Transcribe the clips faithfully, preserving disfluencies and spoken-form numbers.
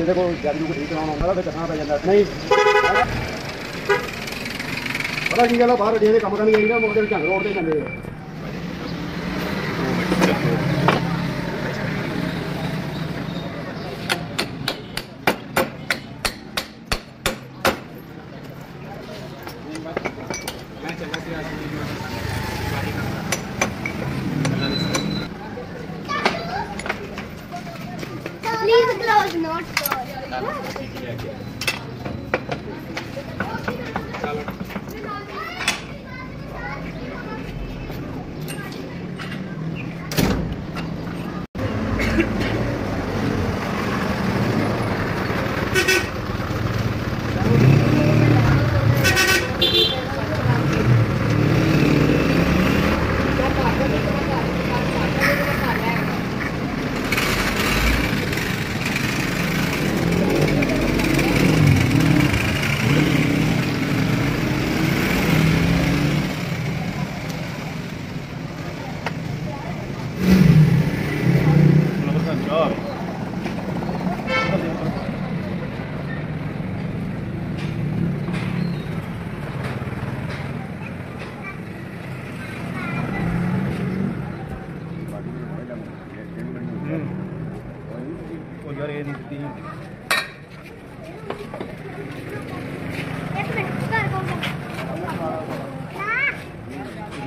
किसी को जादू को ठीक कराना होगा तो कहाँ पे जाता नहीं पता नहीं क्या बाहर डेरे काम करने गई ना मुझे क्या रोड पे चले Please, the glove is not good.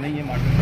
नहीं है market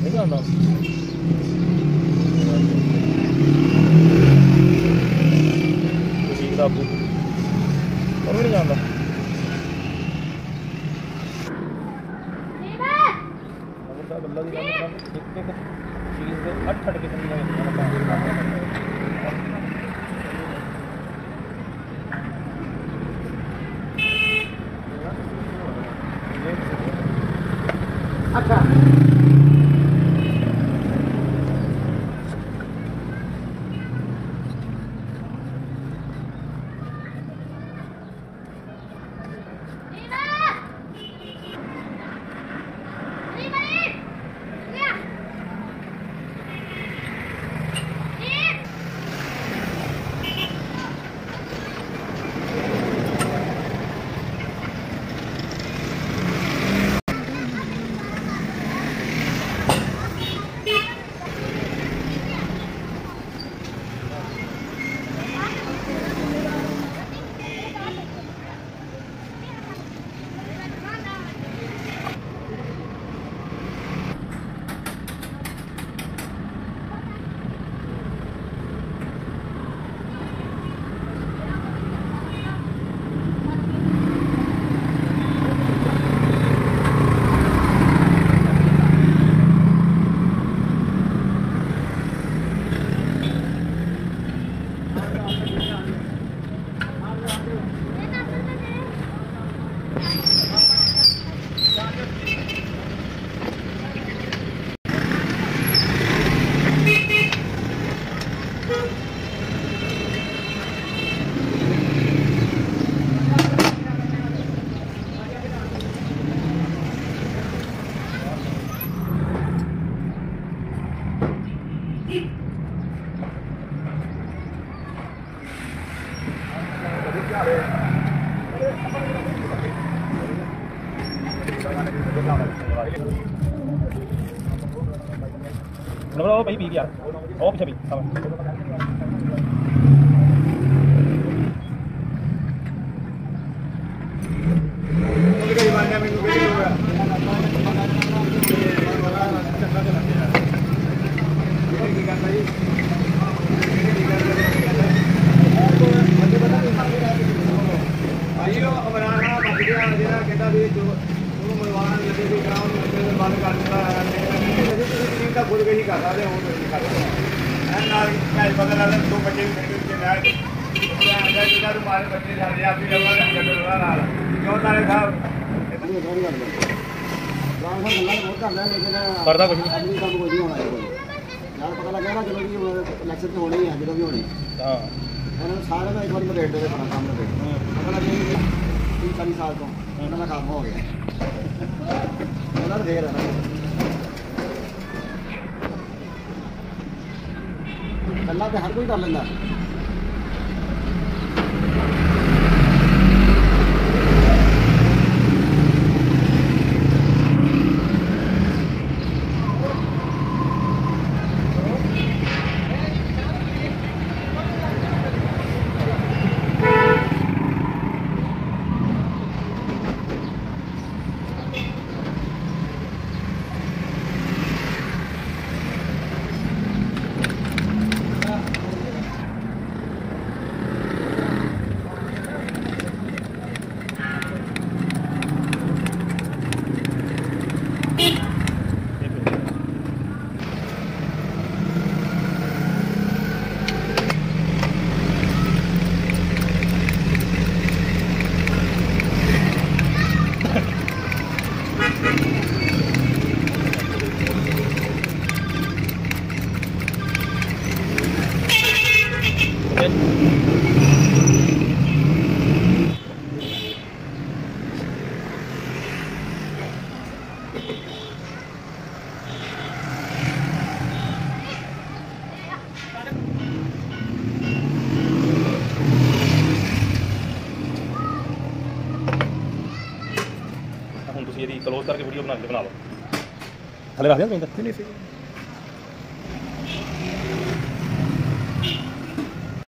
Enggak, enggak. Pusing tabu. Kamu ini enggak, enggak. Nomor berapa ini dia? Oh, bisa, bisa. पर्दा कुछ नहीं काम कोई नहीं हमारे कोई यार पता लग गया ना चलो कि इलेक्शन तो होने ही है जो भी होने हां मैंने सारे में एक बार में रेट दे अपना काम में दे पता लग गया कि तीन साल तो अपना काम हो गया डॉलर दे रहा है कल्ला पे हर कोई कर लेता है क्लोज करके वीडियो बना बना लो हले रख दिया नहीं सही